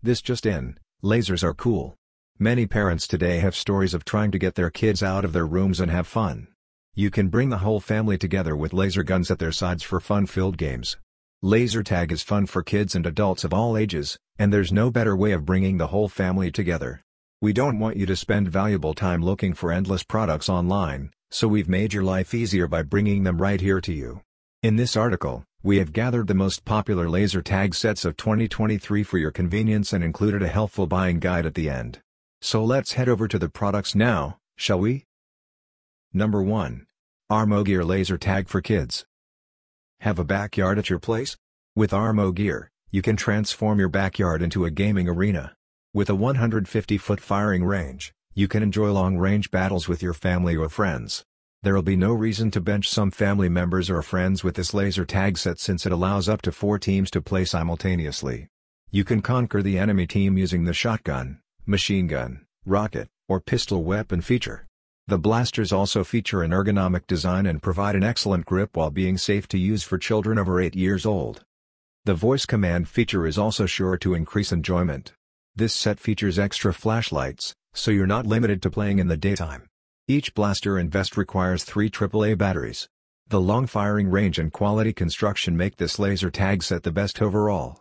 This just in, lasers are cool. Many parents today have stories of trying to get their kids out of their rooms and have fun. You can bring the whole family together with laser guns at their sides for fun-filled games. Laser tag is fun for kids and adults of all ages, and there's no better way of bringing the whole family together. We don't want you to spend valuable time looking for endless products online, so we've made your life easier by bringing them right here to you. In this article, we have gathered the most popular laser tag sets of 2023 for your convenience and included a helpful buying guide at the end. So let's head over to the products now, shall we? Number 1. ArmoGear Laser Tag for Kids. Have a backyard at your place? With ArmoGear, you can transform your backyard into a gaming arena. With a 150-foot firing range, you can enjoy long-range battles with your family or friends. There'll be no reason to bench some family members or friends with this laser tag set since it allows up to 4 teams to play simultaneously. You can conquer the enemy team using the shotgun, machine gun, rocket, or pistol weapon feature. The blasters also feature an ergonomic design and provide an excellent grip while being safe to use for children over 8 years old. The voice command feature is also sure to increase enjoyment. This set features extra flashlights, so you're not limited to playing in the daytime. Each blaster and vest requires 3 AAA batteries. The long firing range and quality construction make this laser tag set the best overall.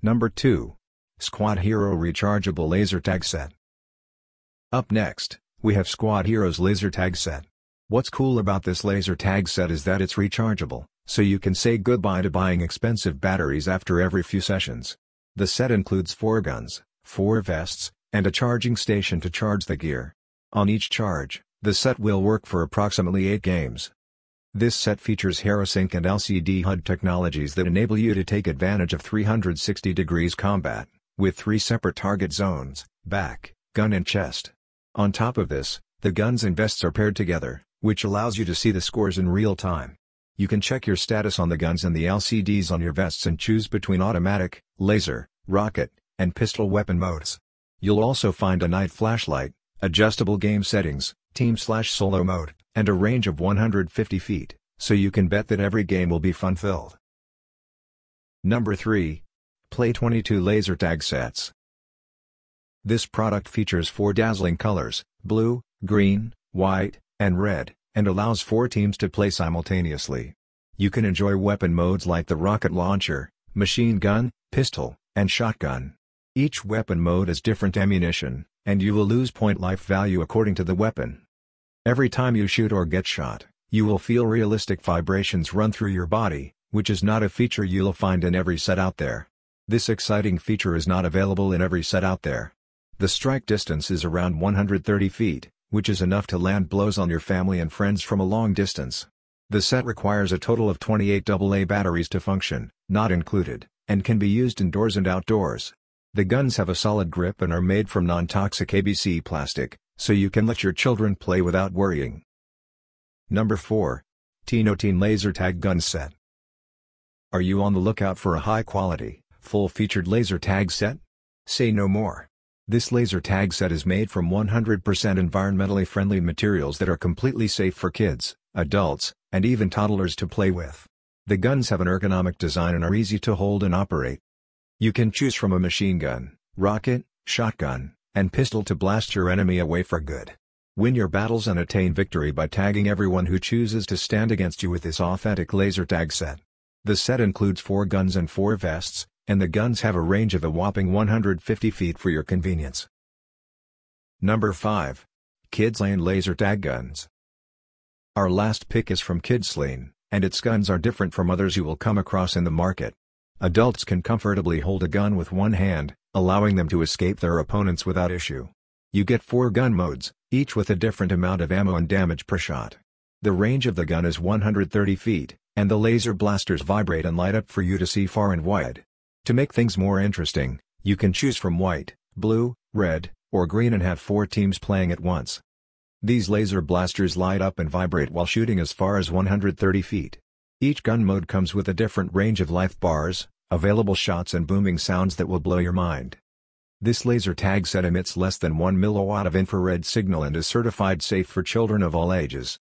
Number 2. Squad Hero Rechargeable Laser Tag Set. Up next, we have Squad Hero's Laser Tag Set. What's cool about this laser tag set is that it's rechargeable, so you can say goodbye to buying expensive batteries after every few sessions. The set includes 4 guns, 4 vests, and a charging station to charge the gear. On each charge, the set will work for approximately 8 games. This set features HaraSync and LCD HUD technologies that enable you to take advantage of 360-degree combat, with 3 separate target zones: back, gun and chest. On top of this, the guns and vests are paired together, which allows you to see the scores in real time. You can check your status on the guns and the LCDs on your vests and choose between automatic, laser, rocket, and pistol weapon modes. You'll also find a night flashlight, adjustable game settings, team/solo mode, and a range of 150 feet, so you can bet that every game will be fun-filled. Number 3. Play 22 Laser Tag Sets. This product features 4 dazzling colors, blue, green, white, and red, and allows 4 teams to play simultaneously. You can enjoy weapon modes like the rocket launcher, machine gun, pistol, and shotgun. Each weapon mode has different ammunition, and you will lose point life value according to the weapon. Every time you shoot or get shot, you will feel realistic vibrations run through your body, which is not a feature you'll find in every set out there. This exciting feature is not available in every set out there. The strike distance is around 130 feet, which is enough to land blows on your family and friends from a long distance. The set requires a total of 28 AA batteries to function, not included, and can be used indoors and outdoors. The guns have a solid grip and are made from non-toxic ABC plastic, so you can let your children play without worrying. Number 4. TINOTEEN Laser Tag Gun Set. Are you on the lookout for a high-quality, full-featured laser tag set? Say no more. This laser tag set is made from 100% environmentally friendly materials that are completely safe for kids, adults, and even toddlers to play with. The guns have an ergonomic design and are easy to hold and operate. You can choose from a machine gun, rocket, shotgun, and pistol to blast your enemy away for good. Win your battles and attain victory by tagging everyone who chooses to stand against you with this authentic laser tag set. The set includes 4 guns and 4 vests, and the guns have a range of a whopping 150 feet for your convenience. Number 5. Kidzlane Laser Tag Guns. Our last pick is from Kidzlane, and its guns are different from others you will come across in the market. Adults can comfortably hold a gun with one hand, allowing them to escape their opponents without issue. You get 4 gun modes, each with a different amount of ammo and damage per shot. The range of the gun is 130 feet, and the laser blasters vibrate and light up for you to see far and wide. To make things more interesting, you can choose from white, blue, red, or green and have 4 teams playing at once. These laser blasters light up and vibrate while shooting as far as 130 feet. Each gun mode comes with a different range of life bars, available shots and booming sounds that will blow your mind. This laser tag set emits less than 1 milliwatt of infrared signal and is certified safe for children of all ages.